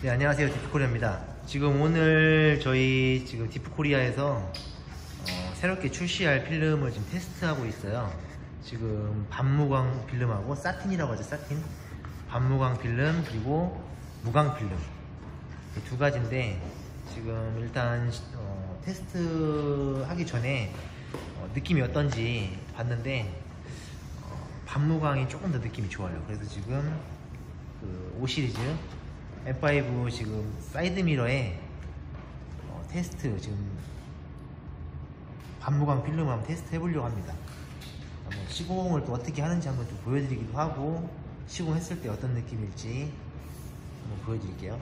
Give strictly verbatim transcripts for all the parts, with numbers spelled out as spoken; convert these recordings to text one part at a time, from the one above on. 네, 안녕하세요. 디프코리아입니다. 지금 오늘 저희 지금 디프코리아에서 어, 새롭게 출시할 필름을 지금 테스트하고 있어요. 지금 반무광 필름하고 사틴이라고 하죠. 사틴 반무광 필름 그리고 무광 필름 두 가지인데, 지금 일단 어, 테스트 하기 전에 어, 느낌이 어떤지 봤는데 어, 반무광이 조금 더 느낌이 좋아요. 그래서 지금 그 오 시리즈 엠 파이브 지금 사이드미러에 어, 테스트 지금 반무광 필름을 한번 테스트 해보려고 합니다. 한번 시공을 또 어떻게 하는지 한번 좀 보여드리기도 하고, 시공했을 때 어떤 느낌일지 한번 보여드릴게요.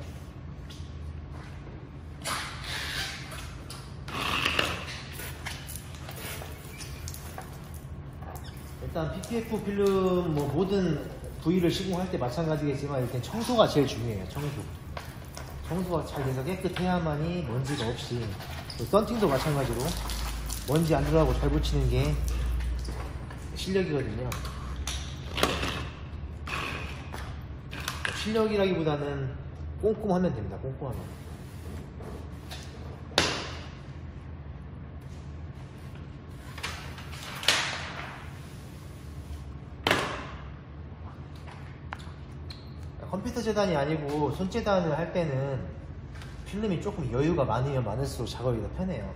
일단 피 피 에프 필름 뭐 모든 부위를 시공할 때 마찬가지겠지만 일단 청소가 제일 중요해요. 청소. 청소가 잘 돼서 깨끗해야만이 먼지가 없이, 또 썬팅도 마찬가지로 먼지 안 들어가고 잘 붙이는 게 실력이거든요. 실력이라기보다는 꼼꼼하면 됩니다. 꼼꼼하면. 컴퓨터 재단이 아니고 손 재단을 할 때는 필름이 조금 여유가 많으면 많을수록 작업이 더 편해요.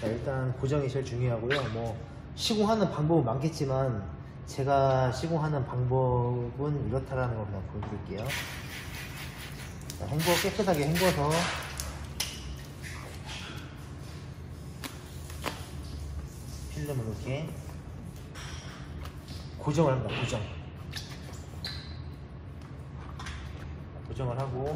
자, 일단 고정이 제일 중요하고요. 뭐 시공하는 방법은 많겠지만 제가 시공하는 방법은 이렇다라는 걸 그냥 보여드릴게요. 자, 헹궈, 깨끗하게 헹궈서 필름을 이렇게 고정을 합니다. 고정. 고정을 하고,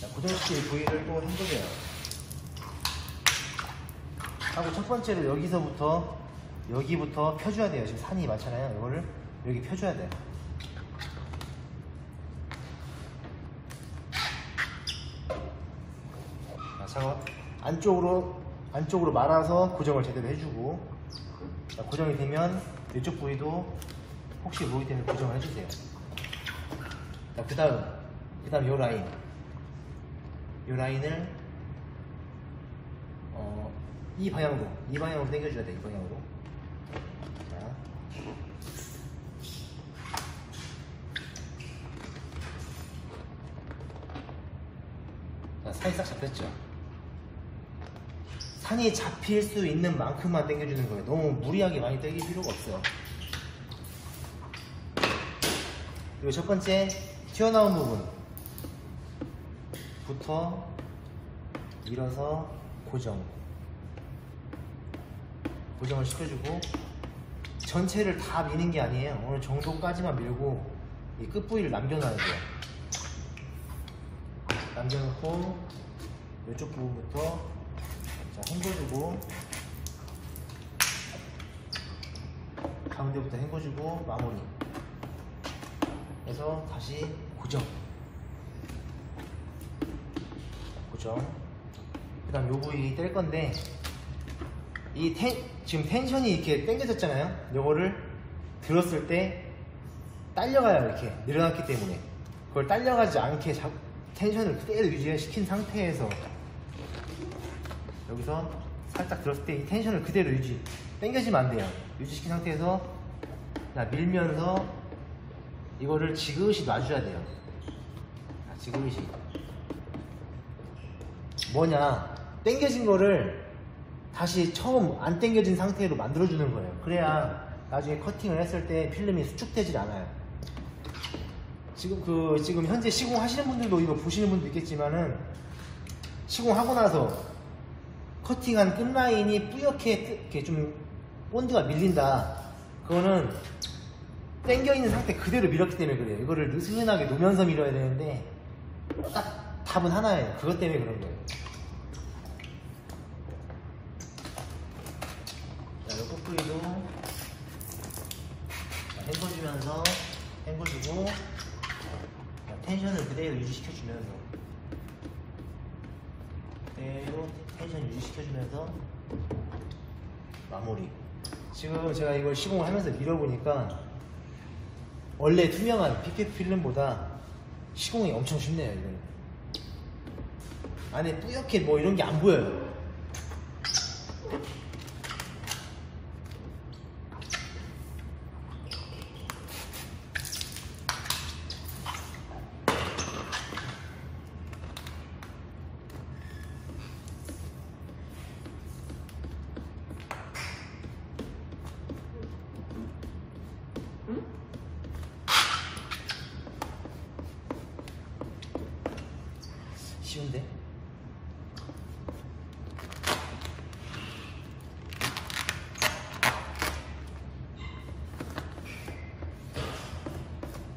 자, 고정시킬 부위를 또 헹궈줘요. 하고 첫 번째로 여기서부터 여기부터 펴줘야 돼요. 지금 산이 많잖아요. 이거를 여기 펴줘야 돼요. 자, 작업 안쪽으로 안쪽으로 말아서 고정을 제대로 해주고, 자, 고정이 되면 이쪽 부위도 혹시 모기 때문에 고정을 해주세요. 자, 그 다음 그 다음 요 라인 요 라인을 어, 이 방향으로 이 방향으로 당겨줘야 돼요. 이 방향으로. 산이 싹 잡혔죠? 산이 잡힐 수 있는 만큼만 당겨주는 거예요. 너무 무리하게 많이 당길 필요가 없어요. 그리고 첫 번째 튀어나온 부분부터 밀어서 고정 고정을 시켜주고, 전체를 다 미는 게 아니에요. 어느 정도까지만 밀고 이 끝부위를 남겨놔야 돼요. 남겨놓고 이쪽 부분부터 헹궈주고, 가운데부터 헹궈주고 마무리 해서 다시 고정 고정 그 다음 요 부위 뗄 건데, 이 텐, 지금 텐션이 이렇게 당겨졌잖아요. 요거를 들었을 때 딸려가요. 이렇게 늘어났기 때문에 그걸 딸려가지 않게 잡 텐션을 그대로 유지시킨 상태에서, 여기서 살짝 들었을 때 이 텐션을 그대로 유지, 당겨지면 안 돼요. 유지시킨 상태에서 밀면서 이거를 지그시 놔줘야 돼요. 지그시. 뭐냐, 당겨진 거를 다시 처음 안 당겨진 상태로 만들어주는 거예요. 그래야 나중에 커팅을 했을 때 필름이 수축되질 않아요. 지금 그 지금 현재 시공하시는 분들도 이거 보시는 분도 있겠지만은, 시공하고 나서 커팅한 끝 라인이 뿌옇게 이렇게 좀 본드가 밀린다. 그거는 당겨 있는 상태 그대로 밀었기 때문에 그래요. 이거를 느슨하게 놓으면서 밀어야 되는데 딱 답은 하나예요. 그것 때문에 그런 거예요. 자, 이 끝부위도 헹궈주면서 헹궈주고. 텐션을 그대로 유지시켜주면서 그대로 텐션 유지시켜주면서 마무리. 지금 제가 이걸 시공을 하면서 밀어보니까 원래 투명한 피피에프 필름보다 시공이 엄청 쉽네요. 이거는 안에 뿌옇게 뭐 이런게 안 보여요. 쉬운데?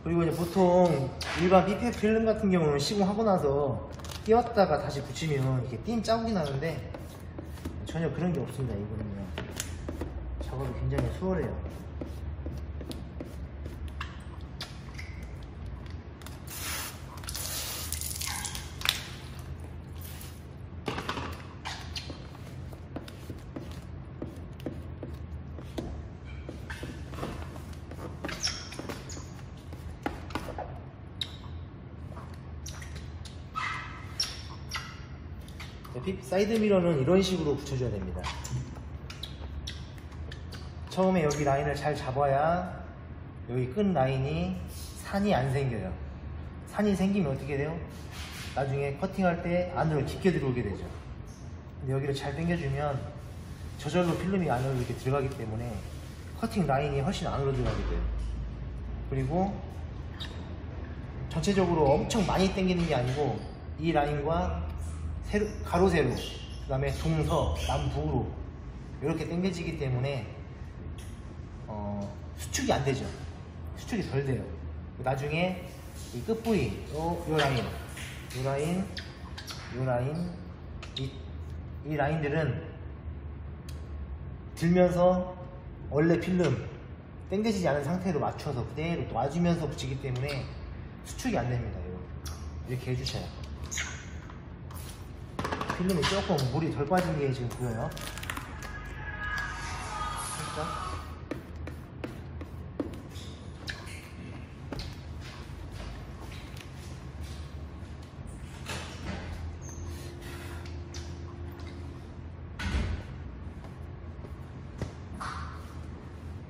그리고 이제 보통 일반 피피에프 필름 같은 경우는 시공하고 나서 띄웠다가 다시 붙이면 이렇게 띤 자국이 나는데 전혀 그런 게 없습니다. 이거는요, 작업이 굉장히 수월해요. 사이드미러는 이런 식으로 붙여줘야 됩니다. 처음에 여기 라인을 잘 잡아야 여기 끝 라인이 산이 안 생겨요. 산이 생기면 어떻게 돼요? 나중에 커팅할 때 안으로 깊게 들어오게 되죠. 근데 여기를 잘 당겨주면 저절로 필름이 안으로 이렇게 들어가기 때문에 커팅 라인이 훨씬 안으로 들어가게 돼요. 그리고 전체적으로 엄청 많이 당기는 게 아니고 이 라인과 세로, 가로 세로, 그 다음에 동서, 남북으로 이렇게 당겨지기 때문에 어, 수축이 안 되죠. 수축이 덜 돼요. 나중에 이 끝부위, 요, 요 라인, 요 라인, 요 라인, 이, 이 라인들은 들면서 원래 필름 당겨지지 않은 상태로 맞춰서 그대로 놔주면서 붙이기 때문에 수축이 안 됩니다. 이렇게 해주셔야 돼요. 필름이 조금 물이 덜 빠진 게 지금 보여요. 살짝.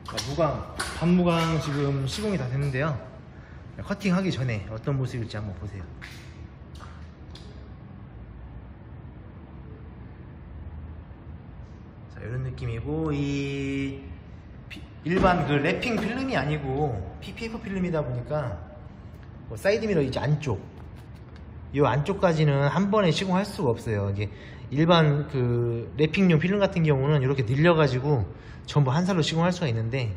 자, 무광, 반무광 지금 시공이 다 됐는데요. 커팅하기 전에 어떤 모습일지 한번 보세요. 이런 느낌이고, 이 일반 그 랩핑 필름이 아니고 피피에프 필름이다 보니까 뭐 사이드미러 이제 안쪽, 이 안쪽까지는 한 번에 시공할 수가 없어요. 이게 일반 그 랩핑용 필름 같은 경우는 이렇게 늘려가지고 전부 한 살로 시공할 수가 있는데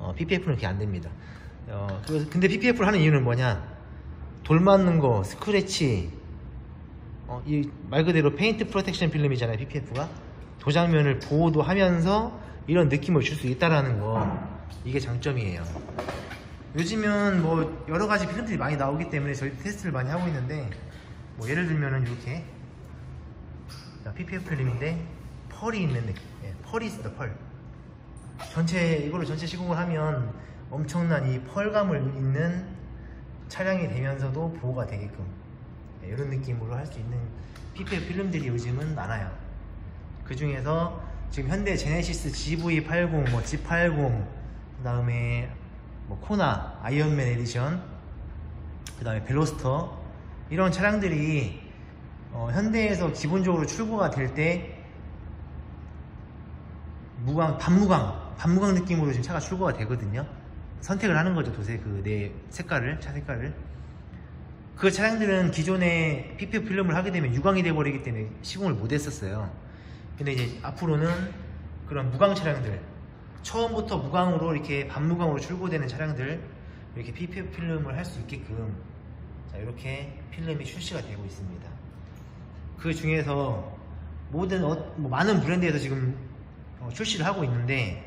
어, 피피에프는 그게 안 됩니다. 어, 근데 피피에프를 하는 이유는 뭐냐? 돌 맞는 거, 스크래치, 어, 이 말 그대로 페인트 프로텍션 필름이잖아요, 피피에프가. 도장면을 보호도 하면서 이런 느낌을 줄 수 있다라는 거, 이게 장점이에요. 요즘은 뭐 여러가지 필름들이 많이 나오기 때문에 저희 테스트를 많이 하고 있는데, 뭐 예를 들면은 이렇게 피피에프 필름인데 펄이 있는 느낌. 네, 펄이 있어. 펄 전체, 이걸로 전체 시공을 하면 엄청난 이 펄감을 있는 차량이 되면서도 보호가 되게끔, 네, 이런 느낌으로 할 수 있는 피피에프 필름들이 요즘은 많아요. 그 중에서 지금 현대 제네시스 지브이 팔십, 뭐 지 팔십, 그 다음에 뭐 코나, 아이언맨 에디션, 그 다음에 벨로스터, 이런 차량들이 어, 현대에서 기본적으로 출고가 될 때 무광, 반무광, 반무광 느낌으로 지금 차가 출고가 되거든요. 선택을 하는 거죠, 도세 그 내 색깔을, 차 색깔을. 그 차량들은 기존에 피피에프 필름을 하게 되면 유광이 돼버리기 때문에 시공을 못 했었어요. 근데 이제 앞으로는 그런 무광 차량들, 처음부터 무광으로 이렇게 반무광으로 출고되는 차량들, 이렇게 피피에프 필름을 할 수 있게끔, 자, 이렇게 필름이 출시가 되고 있습니다. 그 중에서 모든 어, 뭐 많은 브랜드에서 지금 어, 출시를 하고 있는데,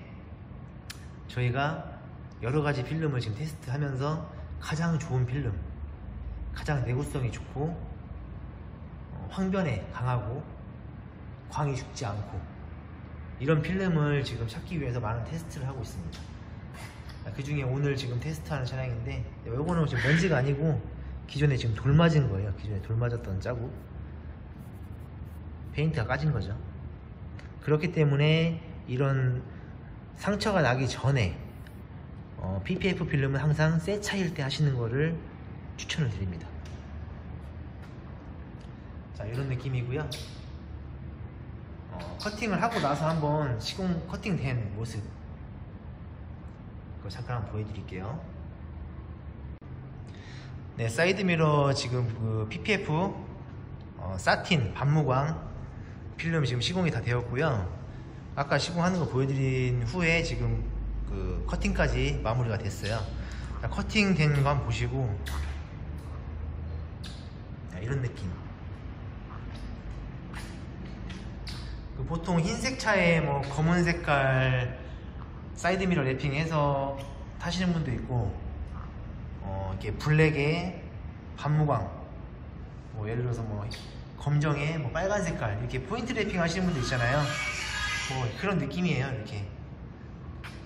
저희가 여러 가지 필름을 지금 테스트하면서 가장 좋은 필름, 가장 내구성이 좋고 황변에 강하고 광이 죽지 않고 이런 필름을 지금 찾기 위해서 많은 테스트를 하고 있습니다. 그 중에 오늘 지금 테스트하는 차량인데 이거는 지금 먼지가 아니고 기존에 지금 돌 맞은 거예요. 기존에 돌 맞았던 자국 페인트가 까진 거죠. 그렇기 때문에 이런 상처가 나기 전에 어, 피피에프 필름은 항상 새 차일 때 하시는 거를 추천을 드립니다. 자, 이런 느낌이고요. 어, 커팅을 하고 나서 한번 시공 커팅된 모습 그거 잠깐 한번 보여드릴게요. 네, 사이드미러 지금 그 피피에프 어, 사틴 반무광 필름 지금 시공이 다 되었고요. 아까 시공하는 거 보여드린 후에 지금 그 커팅까지 마무리가 됐어요. 자, 커팅 된 거 한번 보시고, 자, 이런 느낌. 그 보통 흰색 차에 뭐 검은 색깔 사이드미러 랩핑해서 타시는 분도 있고, 어, 이렇게 블랙에 반무광, 뭐 예를 들어서 뭐 검정에 뭐 빨간 색깔 이렇게 포인트 랩핑 하시는 분도 있잖아요. 뭐 그런 느낌이에요, 이렇게.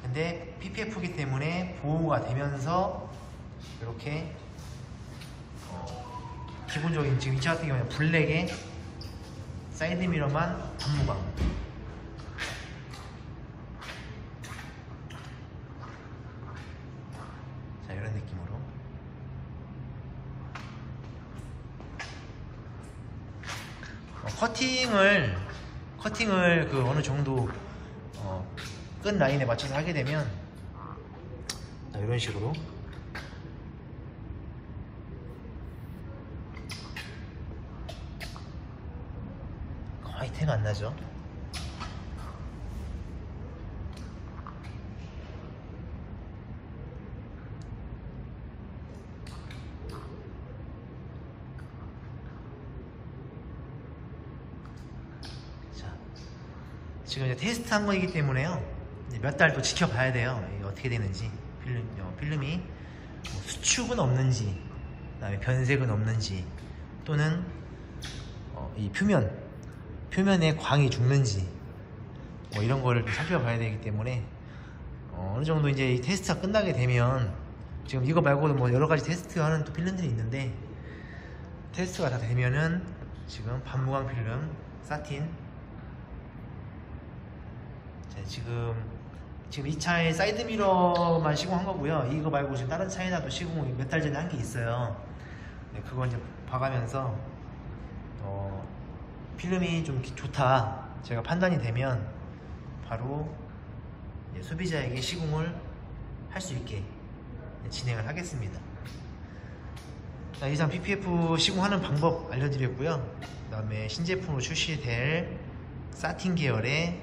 근데 피피에프이기 때문에 보호가 되면서 이렇게 어, 기본적인 지금 이 차 같은 경우는 블랙에 사이드미러만 반무광. 자, 이런 느낌으로. 어, 커팅을 커팅을 그 어느 정도 어, 끝 라인에 맞춰서 하게 되면 자, 이런 식으로 거의 태가 안 나죠. 지금 이제 테스트 한 거이기 때문에요. 몇 달 또 지켜봐야 돼요. 어떻게 되는지, 필름, 어, 필름이 뭐 수축은 없는지, 그다음에 변색은 없는지, 또는 어, 이 표면, 표면에 광이 죽는지, 뭐 이런 거를 좀 살펴봐야 되기 때문에 어, 어느 정도 이제 이 테스트가 끝나게 되면 지금 이거 말고도 뭐 여러 가지 테스트하는 또 필름들이 있는데 테스트가 다 되면은 지금 반무광 필름, 사틴. 네, 지금 지금 이 차에 사이드미러만 시공한 거고요. 이거 말고 지금 다른 차에다도 시공 몇 달 전에 한 게 있어요. 네, 그거 이제 봐가면서 어, 필름이 좀 좋다 제가 판단이 되면 바로 예, 소비자에게 시공을 할 수 있게 예, 진행을 하겠습니다. 자, 이상 피피에프 시공하는 방법 알려드렸고요. 그 다음에 신제품으로 출시될 사틴 계열의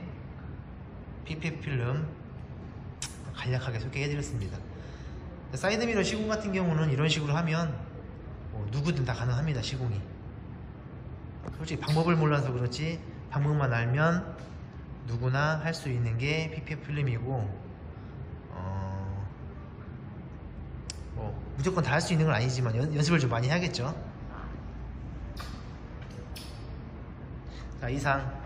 피피에프 필름 간략하게 소개해드렸습니다. 사이드미러 시공 같은 경우는 이런 식으로 하면 뭐 누구든 다 가능합니다. 시공이 솔직히 방법을 몰라서 그렇지 방법만 알면 누구나 할 수 있는 게 피피에프 필름이고 어... 뭐 무조건 다 할 수 있는 건 아니지만 연, 연습을 좀 많이 해야겠죠. 자, 이상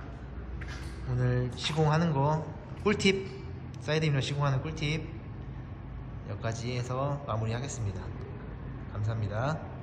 오늘 시공하는 거 꿀팁, 사이드미러 시공하는 꿀팁 여기까지 해서 마무리하겠습니다. 감사합니다.